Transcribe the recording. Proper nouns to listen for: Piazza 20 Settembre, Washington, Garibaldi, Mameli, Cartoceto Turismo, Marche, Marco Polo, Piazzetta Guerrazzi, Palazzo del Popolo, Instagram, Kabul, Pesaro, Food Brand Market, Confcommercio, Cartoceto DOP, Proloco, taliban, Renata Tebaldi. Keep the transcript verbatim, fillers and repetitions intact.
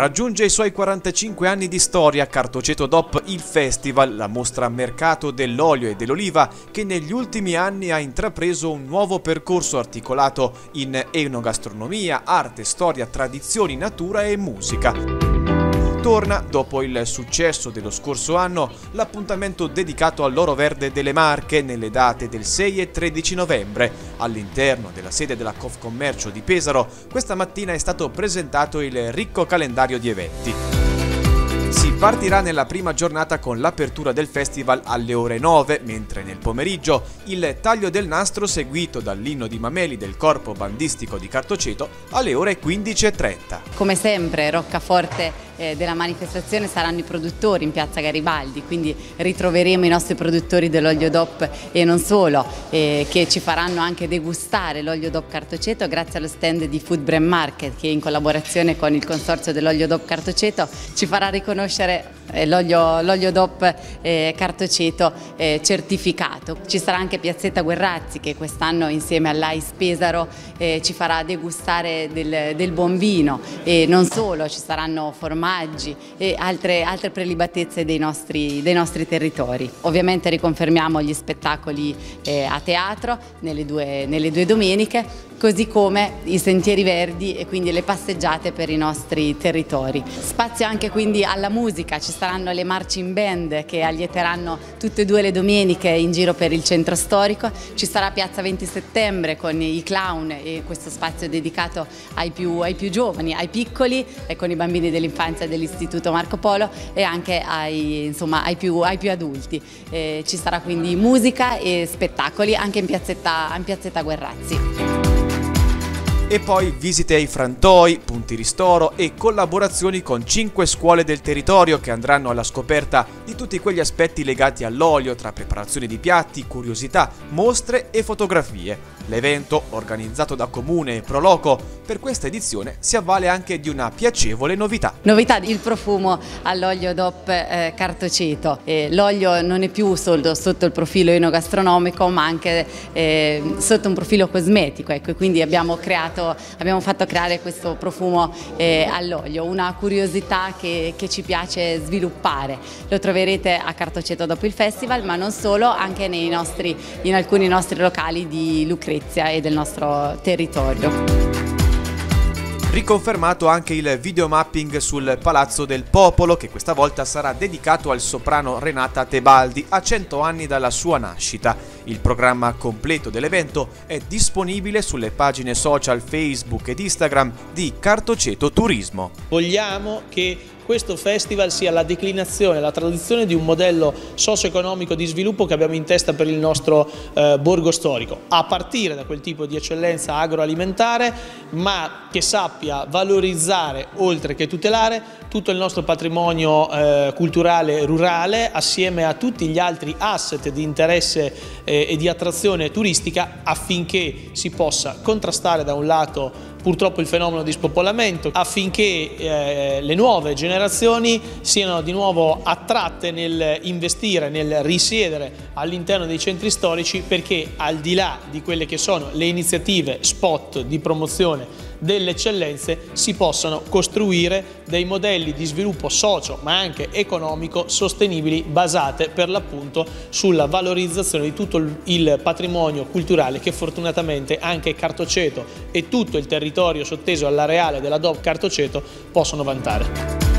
Raggiunge i suoi quarantacinque anni di storia Cartoceto D O P il Festival, la mostra a mercato dell'olio e dell'oliva che negli ultimi anni ha intrapreso un nuovo percorso articolato in enogastronomia, arte, storia, tradizioni, natura e musica. Torna, dopo il successo dello scorso anno, l'appuntamento dedicato all'oro verde delle Marche nelle date del sei e tredici novembre. All'interno della sede della Confcommercio di Pesaro, questa mattina è stato presentato il ricco calendario di eventi. Si partirà nella prima giornata con l'apertura del festival alle ore nove, mentre nel pomeriggio il taglio del nastro seguito dall'inno di Mameli del corpo bandistico di Cartoceto alle ore quindici e trenta. Come sempre, roccaforte della manifestazione saranno i produttori in piazza Garibaldi, quindi ritroveremo i nostri produttori dell'olio D O P e non solo, eh, che ci faranno anche degustare l'olio D O P Cartoceto grazie allo stand di Food Brand Market, che in collaborazione con il consorzio dell'olio D O P Cartoceto ci farà riconoscere l'olio D O P eh, Cartoceto eh, certificato. Ci sarà anche Piazzetta Guerrazzi, che quest'anno insieme all'A I S Pesaro eh, ci farà degustare del, del buon vino, e non solo, ci saranno formaggi e altre, altre prelibatezze dei nostri, dei nostri territori. Ovviamente riconfermiamo gli spettacoli eh, a teatro nelle due, nelle due domeniche, così come i sentieri verdi e quindi le passeggiate per i nostri territori. Spazio anche quindi alla musica, ci saranno le marching band che allieteranno tutte e due le domeniche in giro per il centro storico, ci sarà Piazza venti settembre con i clown e questo spazio dedicato ai più, ai più giovani, ai piccoli e con i bambini dell'infanzia dell'istituto Marco Polo e anche ai, insomma, ai, più, ai più adulti. Eh, ci sarà quindi musica e spettacoli anche in piazzetta, in piazzetta Guerrazzi. E poi visite ai frantoi, punti ristoro e collaborazioni con cinque scuole del territorio che andranno alla scoperta di tutti quegli aspetti legati all'olio, tra preparazione di piatti, curiosità, mostre e fotografie. L'evento, organizzato da Comune e Proloco, per questa edizione si avvale anche di una piacevole novità. Novità, il profumo all'olio D O P eh, Cartoceto. Eh, L'olio non è più solo sotto il profilo enogastronomico, ma anche eh, sotto un profilo cosmetico, ecco, quindi abbiamo creato Abbiamo fatto creare questo profumo eh, all'olio, una curiosità che, che ci piace sviluppare. Lo troverete a Cartoceto dopo il festival, ma non solo, anche nei nostri, in alcuni nostri locali di Lucrezia e del nostro territorio. Riconfermato anche il videomapping sul Palazzo del Popolo, che questa volta sarà dedicato al soprano Renata Tebaldi a cento anni dalla sua nascita. Il programma completo dell'evento è disponibile sulle pagine social Facebook ed Instagram di Cartoceto Turismo. Vogliamo che questo festival sia la declinazione, la traduzione di un modello socio-economico di sviluppo che abbiamo in testa per il nostro eh, borgo storico, a partire da quel tipo di eccellenza agroalimentare, ma che sappia valorizzare, oltre che tutelare, tutto il nostro patrimonio eh, culturale rurale, assieme a tutti gli altri asset di interesse eh, e di attrazione turistica, affinché si possa contrastare da un lato purtroppo il fenomeno di spopolamento, affinché eh, le nuove generazioni siano di nuovo attratte nel investire, nel risiedere all'interno dei centri storici, perché al di là di quelle che sono le iniziative spot di promozione delle eccellenze si possano costruire dei modelli di sviluppo socio ma anche economico sostenibili, basate per l'appunto sulla valorizzazione di tutto il patrimonio culturale che fortunatamente anche Cartoceto e tutto il territorio sotteso all'areale della D O P Cartoceto possono vantare.